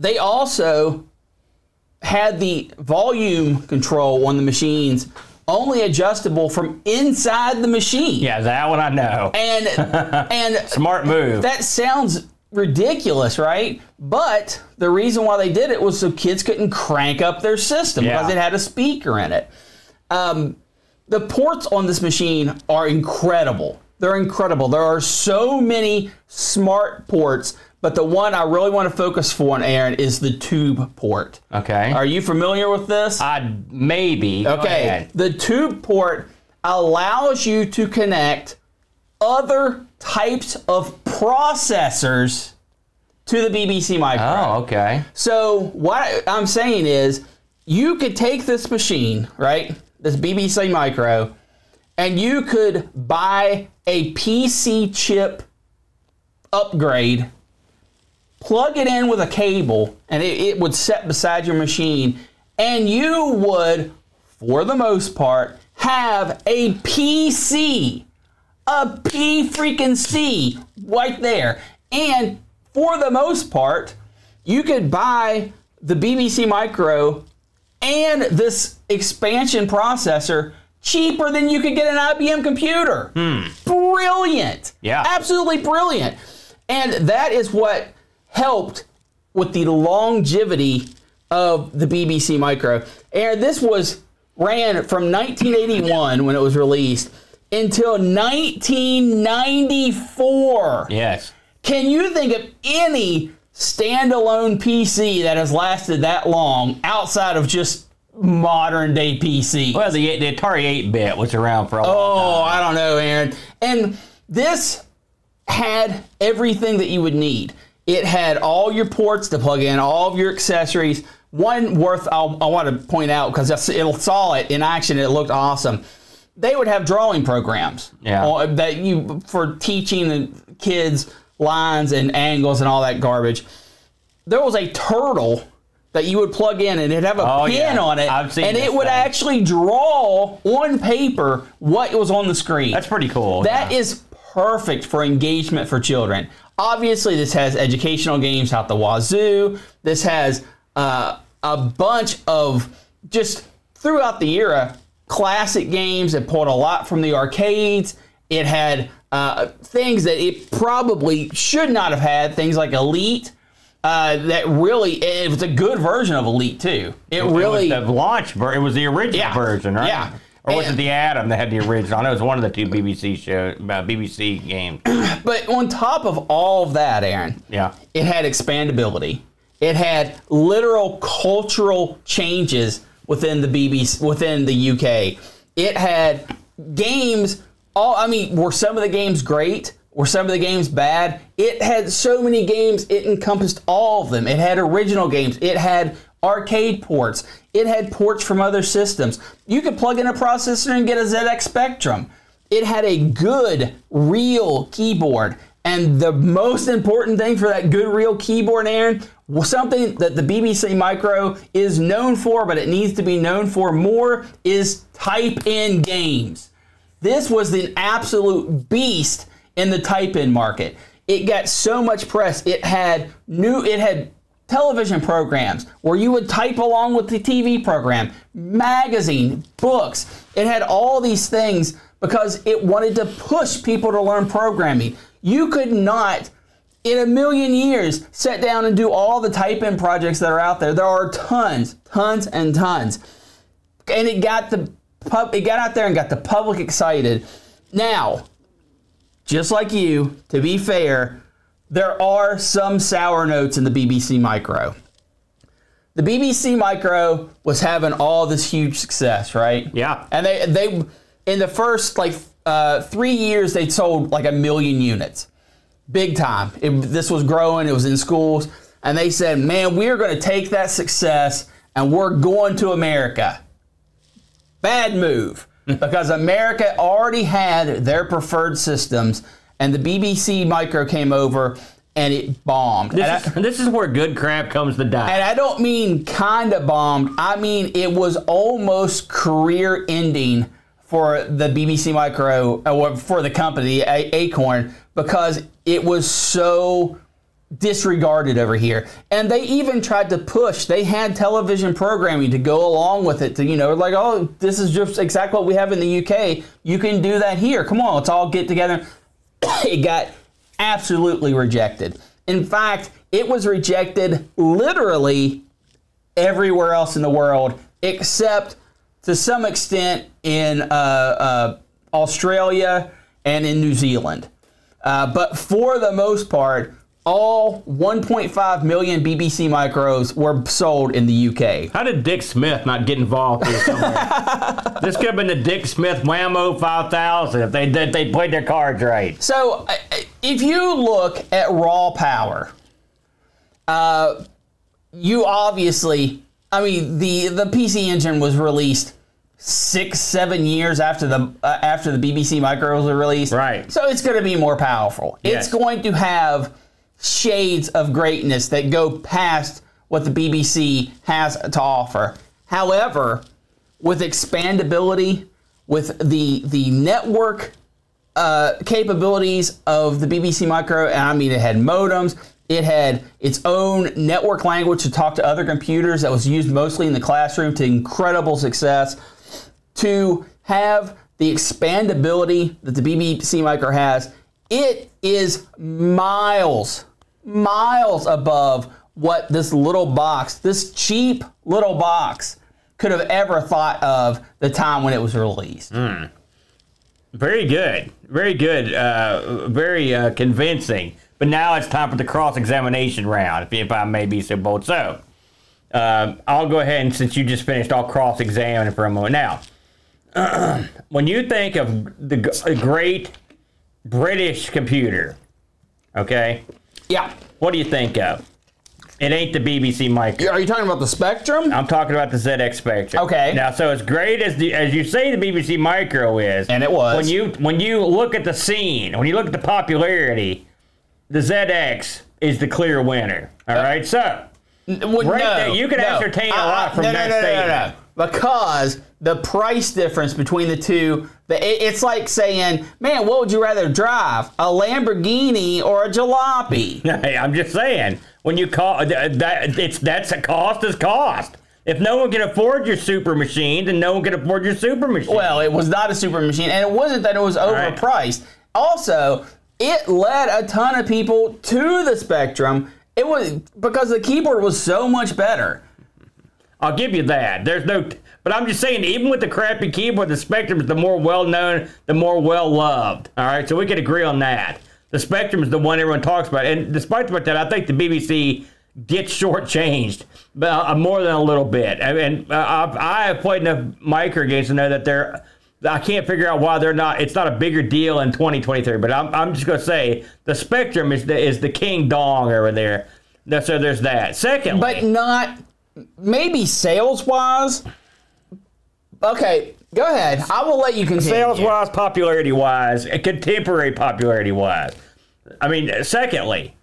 they also had the volume control on the machines only adjustable from inside the machine. Yeah, that one I know. And and smart move. That sounds ridiculous, right? But the reason why they did it was so kids couldn't crank up their system, yeah, because it had a speaker in it. Um, the ports on this machine are incredible. They're incredible. There are so many smart ports. But the one I really want to focus for on, Aaron, is the tube port. Okay. Are you familiar with this? I maybe. Okay. The tube port allows you to connect other types of processors to the B B C Micro. Oh, okay. So what I'm saying is you could take this machine, right, this B B C Micro, and you could buy a P C chip upgrade, plug it in with a cable, and it, it would set beside your machine, and you would, for the most part, have a P C, a P freaking C right there. And for the most part, you could buy the B B C Micro and this expansion processor cheaper than you could get an I B M computer. Hmm. Brilliant. Yeah. Absolutely brilliant. And that is what helped with the longevity of the B B C Micro. And this was ran from nineteen eighty-one when it was released until nineteen ninety-four. Yes. Can you think of any standalone P C that has lasted that long outside of just modern day P C? Well, the, the Atari eight bit was around for a long time. I don't know, Aaron. And this had everything that you would need. It had all your ports to plug in, all of your accessories. One worth I'll, I want to point out because I saw it in action. It looked awesome. They would have drawing programs, yeah, that you for teaching the kids lines and angles and all that garbage. There was a turtle that you would plug in, and it'd have a oh, pin yeah. on it, I've seen and it would thing. actually draw on paper what was on the screen. That's pretty cool. That yeah. is perfect for engagement for children. Obviously, this has educational games out the wazoo. This has uh, a bunch of just throughout the era classic games that pulled a lot from the arcades. It had uh, things that it probably should not have had, things like Elite. Uh, that really, it was a good version of Elite too. It, it really was the launch version. It was the original yeah, version, right? Yeah. Or was and, it the Atom that had the original? I know it was one of the two B B C show uh, B B C games. But on top of all of that, Aaron, yeah, it had expandability. It had literal cultural changes within the B B C, within the U K. It had games. All I mean, were some of the games great? Were some of the games bad? It had so many games. It encompassed all of them. It had original games. It had arcade ports. It had ports from other systems. You could plug in a processor and get a Z X Spectrum. It had a good, real keyboard. And the most important thing for that good, real keyboard, Aaron, was something that the B B C Micro is known for, but it needs to be known for more, is type-in games. This was an absolute beast in the type-in market. It got so much press. It had new, it had television programs where you would type along with the T V program, magazine, books. It had all these things because it wanted to push people to learn programming. You could not, in a million years, sit down and do all the type-in projects that are out there. There are tons, tons and tons. And it got the pub, it got out there and got the public excited. Now, just like you, to be fair, there are some sour notes in the B B C Micro. The B B C Micro was having all this huge success, right? Yeah. And they, they in the first like uh, three years, they sold like a million units. Big time. It, this was growing. It was in schools. And they said, man, we're going to take that success and we're going to America. Bad move. Because America already had their preferred systems. And the B B C Micro came over, and it bombed. This, and I, is, this is where good crap comes to die. And I don't mean kind of bombed. I mean it was almost career-ending for the B B C Micro, or for the company, Acorn, because it was so disregarded over here. And they even tried to push. They had television programming to go along with it. To, you know, like, oh, this is just exactly what we have in the U K. You can do that here. Come on, let's all get together. It got absolutely rejected. In fact, it was rejected literally everywhere else in the world, except to some extent in uh, uh, Australia and in New Zealand. Uh, but for the most part, all one point five million B B C Micros were sold in the U K. How did Dick Smith not get involved here somewhere? This could have been the Dick Smith Whammo five thousand if they, if they played their cards right. So if you look at raw power, uh, you obviously I mean, the the P C Engine was released six, seven years after the uh, after the B B C Micro was released. Right. So it's going to be more powerful. Yes. It's going to have shades of greatness that go past what the B B C has to offer. However, with expandability, with the the network uh, capabilities of the B B C Micro, and I mean, it had modems. It had its own network language to talk to other computers that was used mostly in the classroom to incredible success. To have the expandability that the B B C Micro has, it is miles, miles above what this little box, this cheap little box, could have ever thought of the time when it was released. Mm. Very good. Very good. Uh, very uh, convincing. But now it's time for the cross-examination round, if I may be so bold. So, uh, I'll go ahead and, since you just finished, I'll cross-examine for a moment. Now, when you think of the great British computer, okay? Yeah. What do you think of? It ain't the B B C Micro. Are you talking about the Spectrum? I'm talking about the Z X Spectrum. Okay. Now, so as great as the, as you say the B B C Micro is, and it was, when you when you look at the scene, when you look at the popularity, the Z X is the clear winner. All uh, right, so right no, there, you can no, ascertain uh, a lot from no, that no, no, statement. No, no, no. Because the price difference between the two, the, it, it's like saying, man, what would you rather drive, a Lamborghini or a jalopy? Hey, I'm just saying, when you call that, it's that's a cost is cost. If no one can afford your super machine, then no one can afford your super machine. Well, it was not a super machine, and it wasn't that it was overpriced. Right. Also, it led a ton of people to the Spectrum. It was because the keyboard was so much better. I'll give you that. There's no, but I'm just saying, even with the crappy keyboard, the Spectrum is the more well-known, the more well-loved. All right, so we could agree on that. The Spectrum is the one everyone talks about, and despite the fact that I think the B B C gets shortchanged, but uh, more than a little bit. I mean, uh, I've, I have played enough micro games to know that they're. I can't figure out why they're not. It's not a bigger deal in twenty twenty-three, but I'm, I'm just going to say the Spectrum is the, is the king dong over there. So there's that. Secondly. But not, maybe sales-wise. Okay, go ahead. I will let you continue. Sales-wise, popularity-wise, contemporary popularity-wise. I mean, secondly,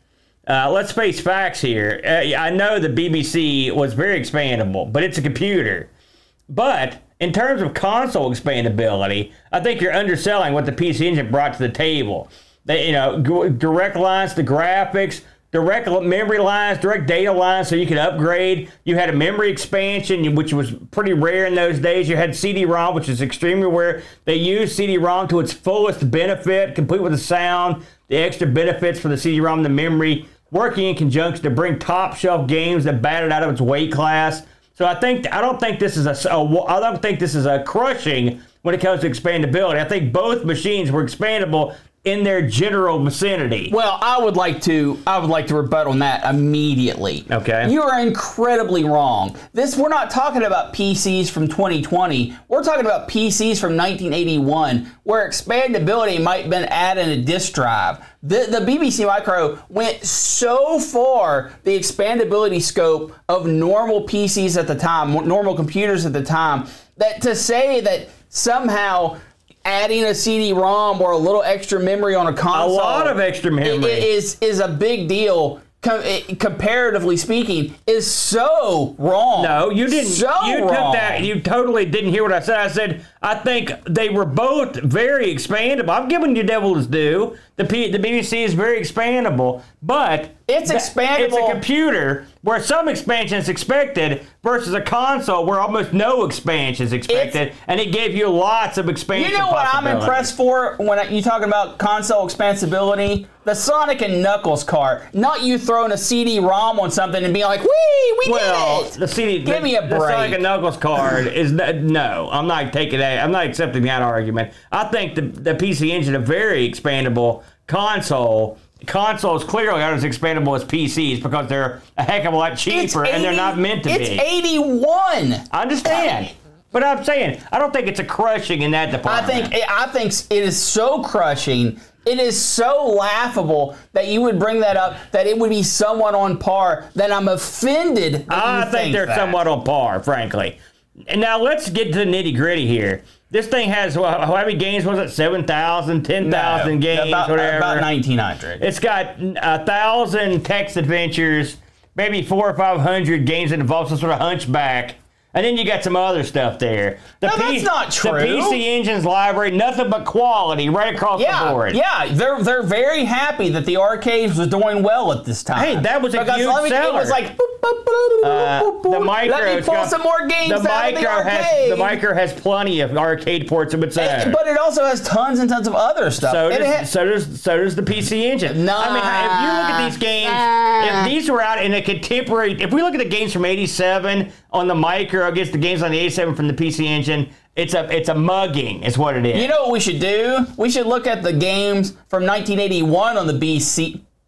uh, let's face facts here. Uh, I know the B B C was very expandable, but it's a computer. But in terms of console expandability, I think you're underselling what the P C Engine brought to the table. They, you know, direct lines to graphics, direct memory lines, direct data lines, so you could upgrade. You had a memory expansion, which was pretty rare in those days. You had C D ROM, which is extremely rare. They used C D ROM to its fullest benefit, complete with the sound, the extra benefits for the C D ROM, the memory, working in conjunction to bring top-shelf games that batted out of its weight class. So I think I don't think this is a, a I don't think this is a crushing when it comes to expandability. I think both machines were expandable in their general vicinity. Well, I would like to I would like to rebut on that immediately. Okay. You are incredibly wrong. This we're not talking about P Cs from twenty twenty. We're talking about P Cs from nineteen eighty-one, where expandability might have been added in a disk drive. The, the B B C Micro went so far the expandability scope of normal P Cs at the time, normal computers at the time, that to say that somehow adding a C D ROM or a little extra memory on a console, a lot of extra memory, is is a big deal. Com it, comparatively speaking, is so wrong. No, you didn't. So you wrong. Took that. You totally didn't hear what I said. I said I think they were both very expandable. I'm giving you devil's due. The P the B B C is very expandable, but it's expandable. It's a computer where some expansion is expected versus a console where almost no expansion is expected, it's, and it gave you lots of expansion. You know what I'm impressed for when you talking about console expansibility? The Sonic and Knuckles cart, not you throwing a C D ROM on something and being like, "Wee, we well, did it." The C D, give the, me a break. The Sonic and Knuckles card is no. I'm not taking that. I'm not accepting that argument. I think the the P C Engine a very expandable console. Consoles clearly aren't as expandable as P Cs because they're a heck of a lot cheaper eighty, and they're not meant to it's be. It's eighty-one. I understand. But I'm saying, I don't think it's a crushing in that department. I think I think it is so crushing It is so laughable that you would bring that up, that it would be somewhat on par, that I'm offended that I you think, think they're that. somewhat on par, frankly. And now let's get to the nitty gritty here. This thing has, well, how many games was it? seven thousand, ten thousand no, games, about, whatever. About nineteen hundred. It's got one thousand text adventures, maybe four or five hundred games that involve some sort of hunchback. And then you got some other stuff there. The no, P that's not true. The P C Engine's library, nothing but quality right across yeah, the board. Yeah, they're they're very happy that the arcades was doing well at this time. Hey, that was a because huge seller. It was like, boop, boop, boop, uh, boop, boop. The micro, let me pull got, some more games the out micro of the arcade. Has, the micro has plenty of arcade ports of its own. But it also has tons and tons of other stuff. So, does, so, does, so does the P C Engine. Nah. I mean, if you look at these games, nah. if these were out in a contemporary, if we look at the games from eighty-seven on the micro, against the games on the eighty-seven from the P C Engine, it's a it's a mugging is what it is. You know what we should do? We should look at the games from nineteen eighty-one on the B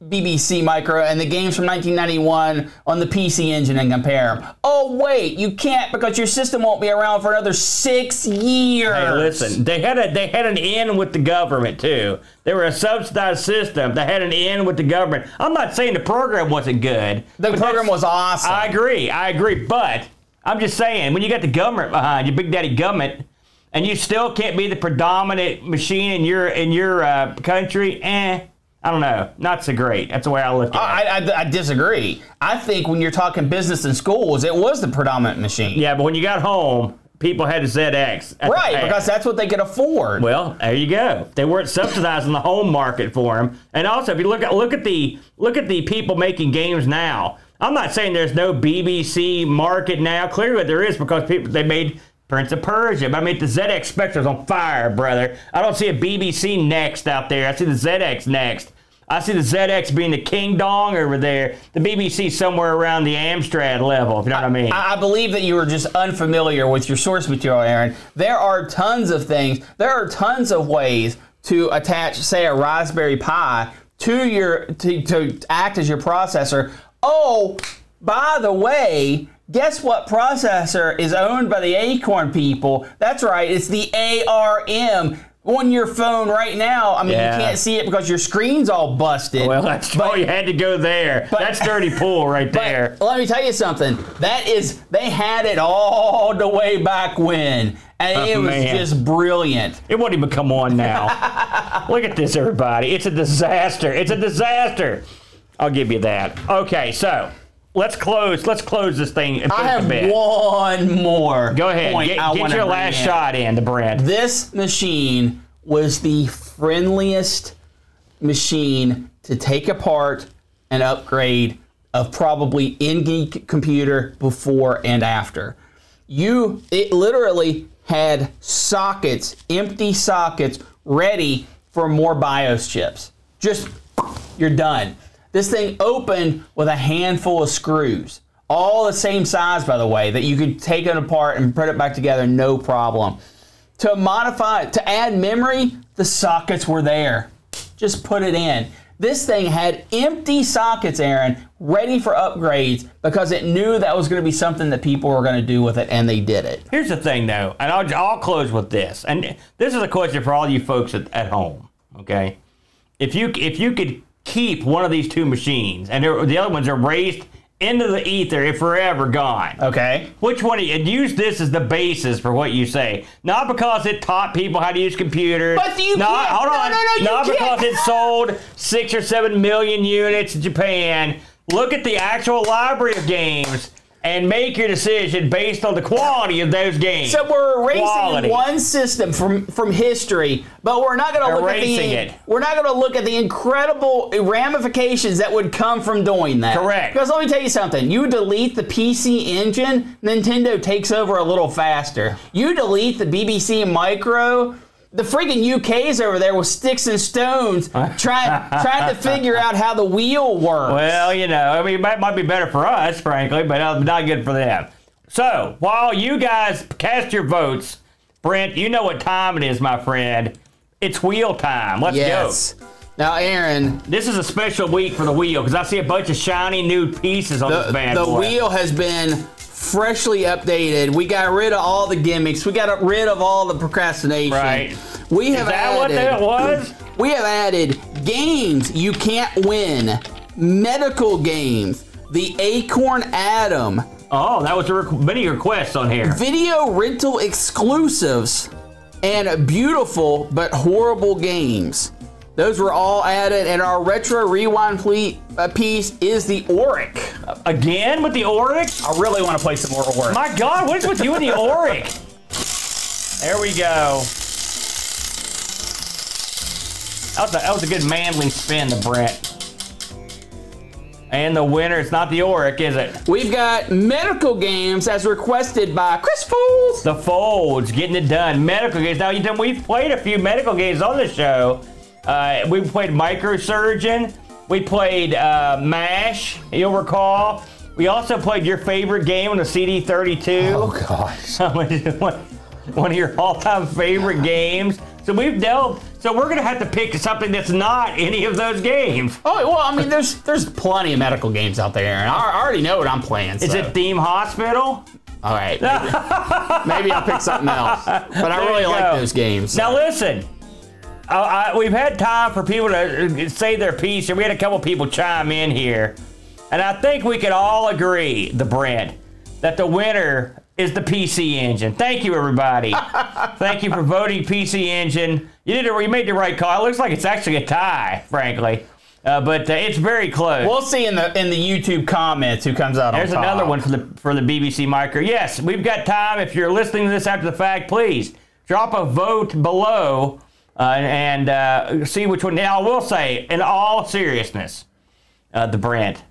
B C Micro and the games from nineteen ninety-one on the P C Engine and compare them. Oh wait, you can't, because your system won't be around for another six years. Hey, listen, they had a they had an in with the government too. They were a subsidized system that had an in with the government. I'm not saying the program wasn't good. The program was awesome. I agree, I agree, but I'm just saying, when you got the government behind you, big daddy government, and you still can't be the predominant machine in your in your uh, country, eh? I don't know. Not so great. That's the way I look at I, it. I, I disagree. I think when you're talking business and schools, it was the predominant machine. Yeah, but when you got home, people had a Z X. Right, because that's what they could afford. Well, there you go. They weren't subsidizing the home market for them. And also, if you look at look at the look at the people making games now. I'm not saying there's no B B C market now. Clearly there is, because people they made Prince of Persia. But I mean, the Z X Spectrum's on fire, brother. I don't see a B B C next out there. I see the Z X next. I see the Z X being the King Dong over there. The B B C somewhere around the Amstrad level, if you know I, what I mean. I believe that you were just unfamiliar with your source material, Aaron. There are tons of things. There are tons of ways to attach, say, a Raspberry Pi to your to, to act as your processor. Oh, by the way, guess what processor is owned by the Acorn people? That's right, it's the A R M on your phone right now. I mean, yeah. You can't see it because your screen's all busted. Well, that's true. Oh, you had to go there. But, that's dirty pool right there. Let me tell you something. That is, they had it all the way back when. And oh, it was man. just brilliant. It won't even come on now. Look at this, everybody. It's a disaster. It's a disaster. I'll give you that. Okay, so let's close. Let's close this thing. And put I have it one more. Go ahead. Point get I get your last in. shot in, the brand. This machine was the friendliest machine to take apart and upgrade of probably any computer before and after. You, it literally had sockets, empty sockets, ready for more BIOS chips. Just, you're done. This thing opened with a handful of screws, all the same size, by the way, that you could take it apart and put it back together, no problem. To modify, to add memory, the sockets were there. Just put it in. This thing had empty sockets, Aaron, ready for upgrades, because it knew that was going to be something that people were going to do with it, and they did it. Here's the thing, though, and I'll, I'll close with this. And this is a question for all you folks at, at home, okay? If you, if you could keep one of these two machines, and the other ones are raised into the ether and forever gone. Okay. Which one? You, and use this as the basis for what you say, not because it taught people how to use computers. But you not, can't. Hold on. No, no, no, not you because can't. It sold six or seven million units in Japan. Look at the actual library of games and make your decision based on the quality of those games. So we're erasing quality. one system from from history, but we're not going to look at the it. we're not going to look at the incredible ramifications that would come from doing that. Correct. Because let me tell you something: you delete the P C Engine, Nintendo takes over a little faster. You delete the B B C Micro, the freaking U K's over there with sticks and stones trying trying to figure out how the wheel works. Well, you know, I mean, it might be better for us, frankly, but not good for them. So, while you guys cast your votes, Brent, you know what time it is, my friend. It's wheel time. Let's yes. go. Now, Aaron, this is a special week for the wheel, because I see a bunch of shiny new pieces on the, this bad boy. The wheel has been freshly updated. We got rid of all the gimmicks. We got rid of all the procrastination. Right. We have Is that added, what that was? we have added games you can't win, medical games, the Acorn Atom. Oh, that was re many requests on here. Video rental exclusives and beautiful but horrible games. Those were all added, and our retro rewind piece is the Auric. Again with the Auric? I really want to play some more Auric. My God, what is with you and the Auric? There we go. That was a, that was a good manly spin to Brett. And the winner, it's not the Auric, is it? We've got medical games as requested by Chris Folds. The Folds, getting it done. Medical games. Now, we've played a few medical games on the show. Uh, we played Microsurgeon. We played uh, MASH, you'll recall. We also played your favorite game on the C D thirty-two. Oh, gosh. One of your all-time favorite games. So we've dealt, so we're gonna have to pick something that's not any of those games. Oh, well, I mean, there's there's plenty of medical games out there, and I, I already know what I'm playing. So. Is it Theme Hospital? All right, maybe, maybe I'll pick something else. But I there really like those games. So. Now listen. I, I, we've had time for people to say their piece, and we had a couple people chime in here. And I think we could all agree, the Brent, that the winner is the P C Engine. Thank you, everybody. Thank you for voting P C Engine. You did a, you made the right call. It looks like it's actually a tie, frankly. Uh, but uh, it's very close. We'll see in the in the YouTube comments who comes out There's on top. There's another one for the, for the B B C Micro. Yes, we've got time. If you're listening to this after the fact, please drop a vote below. Uh, and uh, see which one. Now, I will say, in all seriousness, uh, the brand,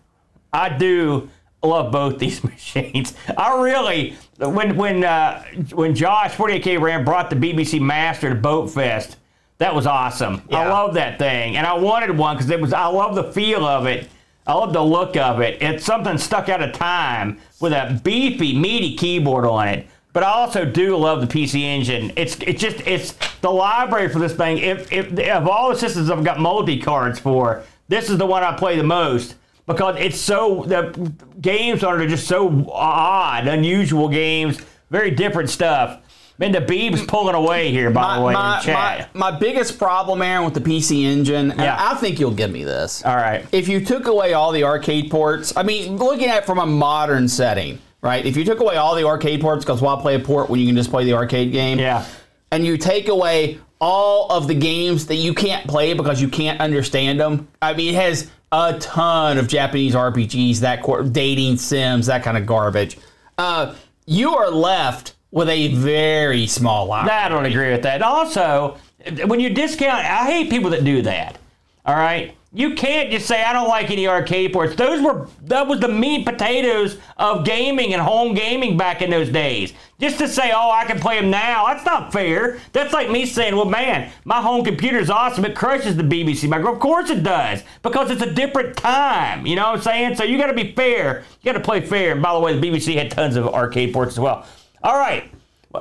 I do love both these machines. I really, when when uh, when Josh forty-eight K Ram brought the B B C Master to Boat Fest, that was awesome. Yeah. I love that thing, and I wanted one because it was. I love the feel of it. I love the look of it. It's something stuck out of time with a beefy, meaty keyboard on it. But I also do love the P C Engine. It's it's just it's the library for this thing. If if of all the systems I've got multi cards for, this is the one I play the most because it's so the games on it are just so odd, unusual games, very different stuff. Man, the Beeb's pulling away here, by my, the way, my, in the chat. My, my biggest problem, Aaron, with the P C Engine, and yeah. I think you'll give me this. All right. If you took away all the arcade ports, I mean, looking at it from a modern setting. Right, if you took away all the arcade ports, because why play a port when you can just play the arcade game? Yeah. And you take away all of the games that you can't play because you can't understand them. I mean, it has a ton of Japanese R P Gs, that dating sims, that kind of garbage. Uh, you are left with a very small library. I don't agree with that. Also, when you discount, I hate people that do that. All right. You can't just say, I don't like any arcade ports. Those were, that was the meat potatoes of gaming and home gaming back in those days. Just to say, oh, I can play them now, that's not fair. That's like me saying, well, man, my home computer's awesome. It crushes the B B C Micro. Of course it does, because it's a different time. You know what I'm saying? So you got to be fair. You got to play fair. And by the way, the B B C had tons of arcade ports as well. All right.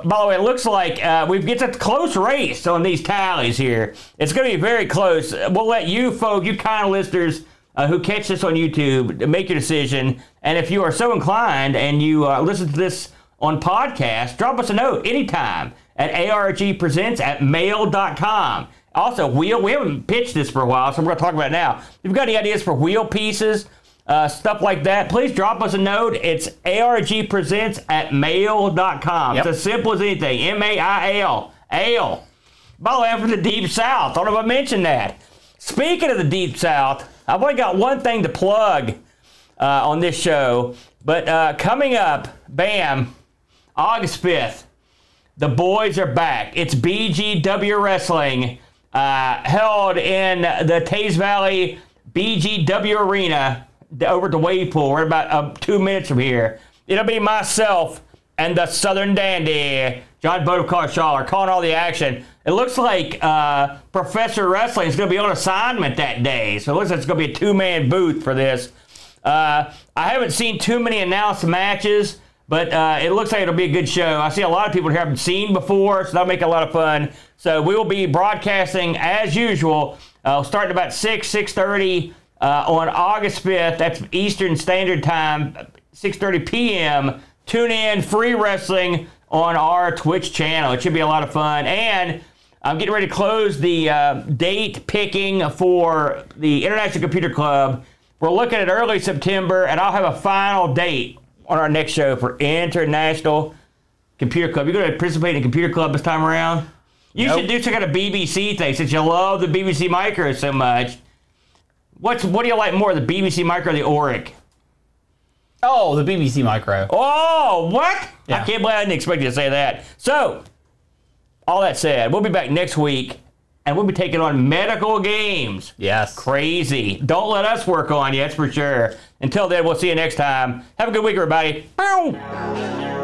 By the way, it looks like uh, we've it's a close race on these tallies here. It's going to be very close. We'll let you folk, you kind of listeners uh, who catch this on YouTube, make your decision. And if you are so inclined and you uh, listen to this on podcast, drop us a note anytime at argpresents at mail dot com. Also, wheel, we haven't pitched this for a while, so we're going to talk about it now. If you've got any ideas for wheel pieces, Uh, stuff like that, please drop us a note. It's argpresents at mail dot com. Yep. It's as simple as anything. M A I L. Ale. By the way, I'm from the Deep South. I don't know if I mentioned that. Speaking of the Deep South, I've only got one thing to plug uh, on this show. But uh, coming up, bam, August fifth, the boys are back. It's B G W Wrestling uh, held in the Taze Valley B G W Arena over at the wave pool. We're about uh, two minutes from here. It'll be myself and the Southern Dandy, John Bodekar Shaw, are calling all the action. It looks like uh, Professor Wrestling is going to be on assignment that day. So it looks like it's going to be a two-man booth for this. Uh, I haven't seen too many announced matches, but uh, it looks like it'll be a good show. I see a lot of people here I haven't seen before, so that'll make a lot of fun. So we will be broadcasting as usual, uh, starting about six, six thirty, Uh, on August fifth, that's Eastern Standard Time, six thirty p m Tune in, free wrestling on our Twitch channel. It should be a lot of fun. And I'm getting ready to close the uh, date picking for the International Computer Club. We're looking at early September, and I'll have a final date on our next show for International Computer Club. You're going to participate in Computer Club this time around? You nope. should do some kind of B B C thing, since you love the B B C Micro so much. What's What do you like more, the B B C Micro or the Auric? Oh, the B B C Micro. Oh, what? Yeah. I can't believe I didn't expect you to say that. So, all that said, we'll be back next week, and we'll be taking on medical games. Yes. Crazy. Don't let us work on you, that's for sure. Until then, we'll see you next time. Have a good week, everybody. Bow.